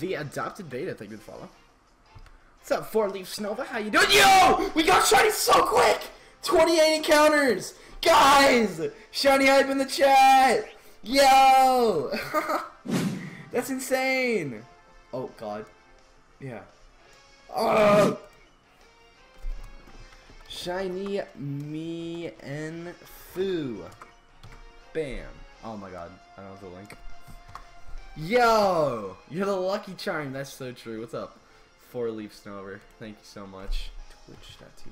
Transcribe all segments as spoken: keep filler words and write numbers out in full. the adopted beta. Thank you for the follow. What's up, Four Leaf SNOVA? How you doing? Yo! We got shiny so quick! twenty-eight encounters! Guys! Shiny hype in the chat! Yo! That's insane! Oh, God. Yeah. Oh! Shiny Mienfoo. Bam. Oh my god. I don't have the link. Yo! You're the lucky charm. That's so true. What's up? Four Leaf Snover. Thank you so much. Twitch dot T V.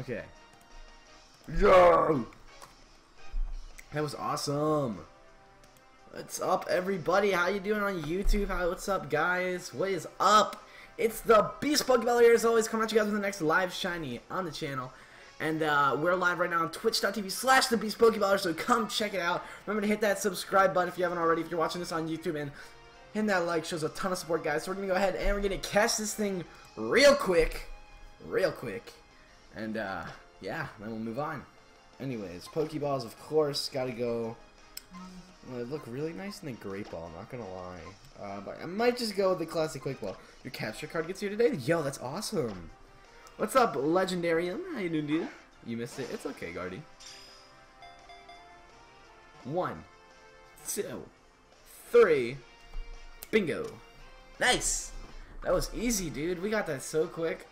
Okay. Yo! That was awesome. What's up, everybody? How you doing on YouTube? How, what's up, guys? What is up? It's the BEASTpokeBALLER here, as always, coming at you guys with the next live shiny on the channel. And uh, we're live right now on Twitch dot T V slash the BEASTpokeBALLER, so come check it out. Remember to hit that subscribe button if you haven't already, if you're watching this on YouTube, and hitting that like shows a ton of support, guys. So we're going to go ahead and we're going to catch this thing real quick. Real quick. And, uh, yeah, then we'll move on. Anyways, Pokeballs, of course, gotta go. Well, they look really nice in the Great Ball, I'm not gonna lie. Uh, but I might just go with the classic Quick Ball. Your capture card gets here today? Yo, that's awesome. What's up, Legendarium? How you doing, dude? You missed it. It's okay, Guardy. One. Two. Three. Bingo. Nice! That was easy, dude. We got that so quick.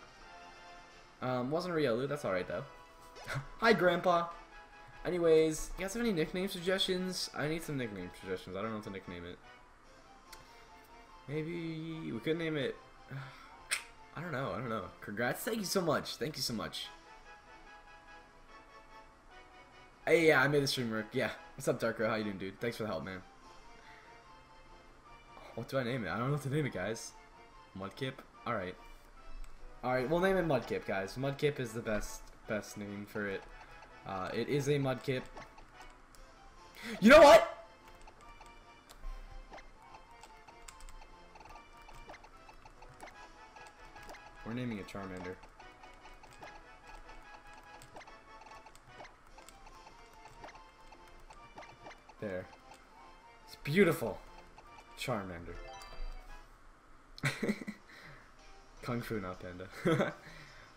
Um, wasn't Riolu. That's alright, though. Hi, Grandpa. Anyways, you guys have any nickname suggestions? I need some nickname suggestions. I don't know what to nickname it. Maybe we could name it... I don't know. I don't know. Congrats. Thank you so much. Thank you so much. Hey, yeah, I made the stream work. Yeah. What's up, Darkro? How you doing, dude? Thanks for the help, man. What do I name it? I don't know what to name it, guys. Mudkip? Alright. Alright, we'll name it Mudkip, guys. Mudkip is the best, best name for it. Uh, it is a Mudkip. You know what? We're naming a Charmander. There. It's beautiful. Charmander. Kung Fu, not Panda.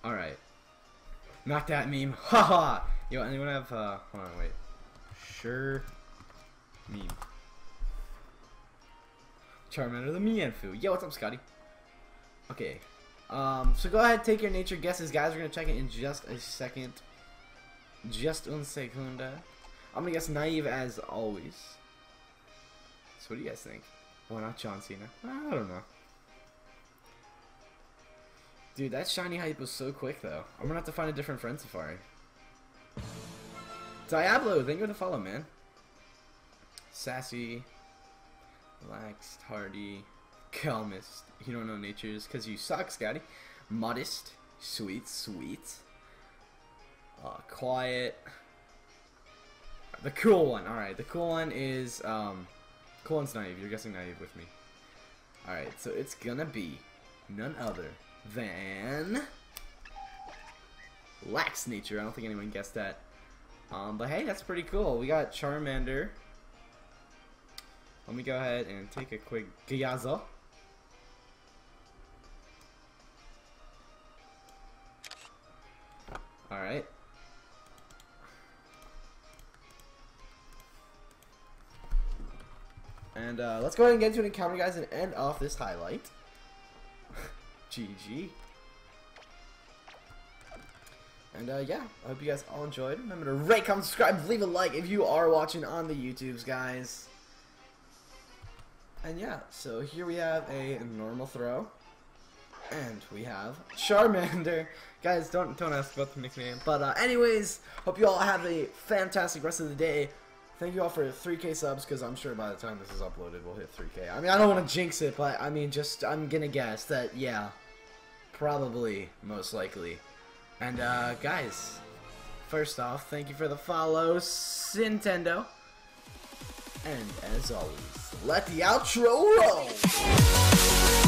Alright. Not that meme. Haha! Yo, anyone have, uh, hold on, wait. Sure. Meme. Charmander the Mienfoo. Yo, what's up, Scotty? Okay. Um, so go ahead, take your nature guesses, guys. We're gonna check it in just a second. Just un segunda. I'm gonna guess naive as always. So what do you guys think? Why not John Cena? I don't know. Dude, that shiny hype was so quick, though. I'm gonna have to find a different Friend Safari. Diablo, thank you for the follow, man. Sassy. Lax, Hardy. Calmist. You don't know natures, because you suck, Scotty. Modest. Sweet, sweet. Uh, quiet. The cool one, alright. The cool one is, um... cool one's naive. You're guessing naive with me. Alright, so it's gonna be none other than Lax Nature. I don't think anyone guessed that. Um, but hey, that's pretty cool. We got Charmander. Let me go ahead and take a quick Gyarados. Alright. And uh, let's go ahead and get into an encounter, guys, and end off this highlight. G G. And uh, yeah, I hope you guys all enjoyed. Remember to rate, comment, subscribe, leave a like if you are watching on the YouTubes, guys. And yeah, so here we have a normal throw, and we have Charmander. Guys, don't don't ask about the nickname. But uh, anyways, hope you all have a fantastic rest of the day. Thank you all for three K subs, because I'm sure by the time this is uploaded, we'll hit three K. I mean, I don't want to jinx it, but I mean, just I'm gonna guess that yeah. Probably, most likely. And, uh, guys, first off, thank you for the follow, S N tendo. And, as always, let the outro roll!